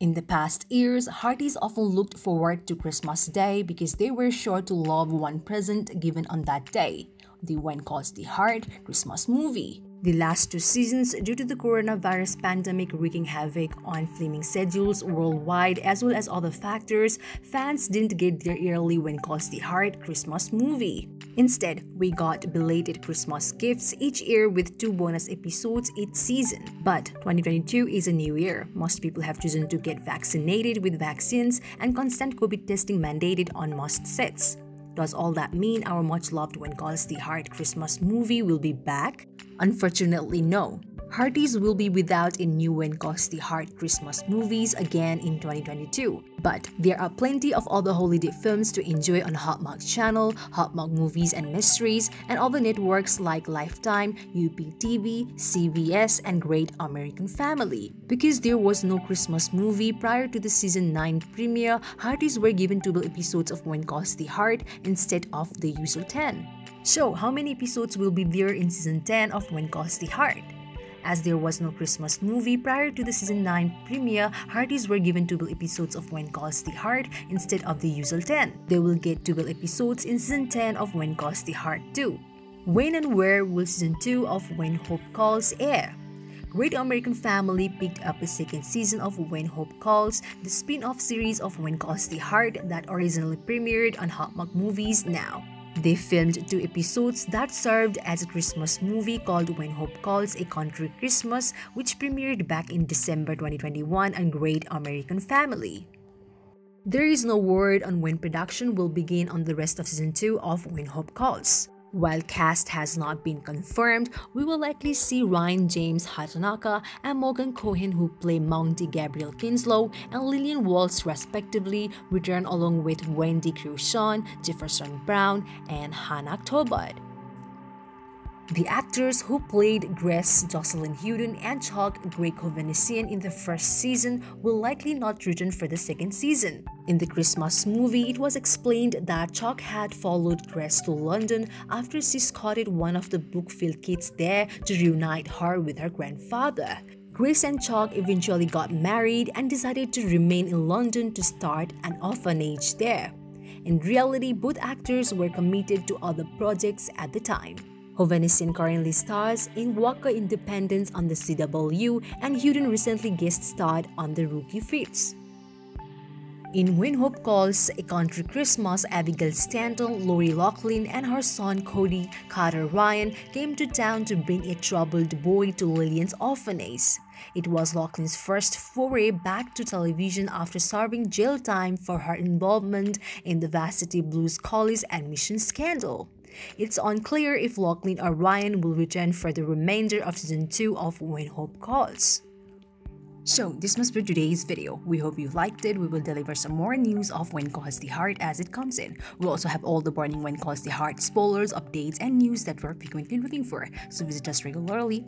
In the past years, Hearties often looked forward to Christmas Day because they were sure to love one present given on that day, the When Calls the Heart Christmas movie. The last two seasons, due to the coronavirus pandemic wreaking havoc on filming schedules worldwide as well as other factors, fans didn't get their yearly When Calls the Heart Christmas movie. Instead, we got belated Christmas gifts each year with 2 bonus episodes each season. But 2022 is a new year. Most people have chosen to get vaccinated with vaccines and constant COVID testing mandated on most sets. Does all that mean our much-loved When Calls the Heart Christmas movie will be back? Unfortunately, no. Hearties will be without a new When Calls the Heart Christmas movies again in 2022. But there are plenty of other holiday films to enjoy on Hallmark Channel, Hallmark Movies and Mysteries, and other networks like Lifetime, UPTV, CBS, and Great American Family. Because there was no Christmas movie prior to the season 9 premiere, Hearties were given 2 episodes of When Calls the Heart instead of the usual 10. So, how many episodes will be there in season 10 of When Calls the Heart? As there was no Christmas movie prior to the season 9 premiere, Hearties were given 2 episodes of When Calls the Heart instead of the usual 10. They will get 2 episodes in season 10 of When Calls the Heart 2. When and where will season 2 of When Hope Calls air? Great American Family picked up a second season of When Hope Calls, the spin-off series of When Calls the Heart that originally premiered on Hallmark Movies Now. They filmed 2 episodes that served as a Christmas movie called When Hope Calls, A Country Christmas, which premiered back in December 2021 on Great American Family. There is no word on when production will begin on the rest of season 2 of When Hope Calls. While cast has not been confirmed, we will likely see Ryan James Hatanaka and Morgan Cohen, who play Mountie Gabriel Kinslow, and Lillian Waltz respectively, return along with Wendy Cruchon, Jefferson Brown, and Hannah Tobart. The actors who played Grace Jocelyn Hudson and Chak Hovhannisyan in the first season will likely not return for the second season. In the Christmas movie, it was explained that Chak had followed Grace to London after she spotted one of the Brookfield kids there to reunite her with her grandfather. Grace and Chak eventually got married and decided to remain in London to start an orphanage there. In reality, both actors were committed to other projects at the time. Hovhannisyan currently stars in Walker Independence on The CW, and Hudson recently guest starred on The Rookie Feds. In When Hope Calls, A Country Christmas, Abigail Stanton, Lori Loughlin, and her son Cody Carter Ryan came to town to bring a troubled boy to Lillian's orphanage. It was Loughlin's first foray back to television after serving jail time for her involvement in the Varsity Blues college admission scandal. It's unclear if Loughlin or Ryan will return for the remainder of season 2 of When Hope Calls. So, this must be today's video. We hope you liked it. We will deliver some more news of When Calls the Heart as it comes in. We'll also have all the burning When Calls the Heart spoilers, updates, and news that we're frequently looking for, so visit us regularly.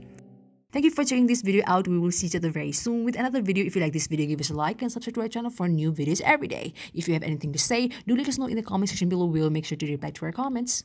Thank you for checking this video out. We will see each other very soon with another video. If you like this video, give us a like and subscribe to our channel for new videos every day. If you have anything to say, do let us know in the comment section below. We'll make sure to reply to our comments.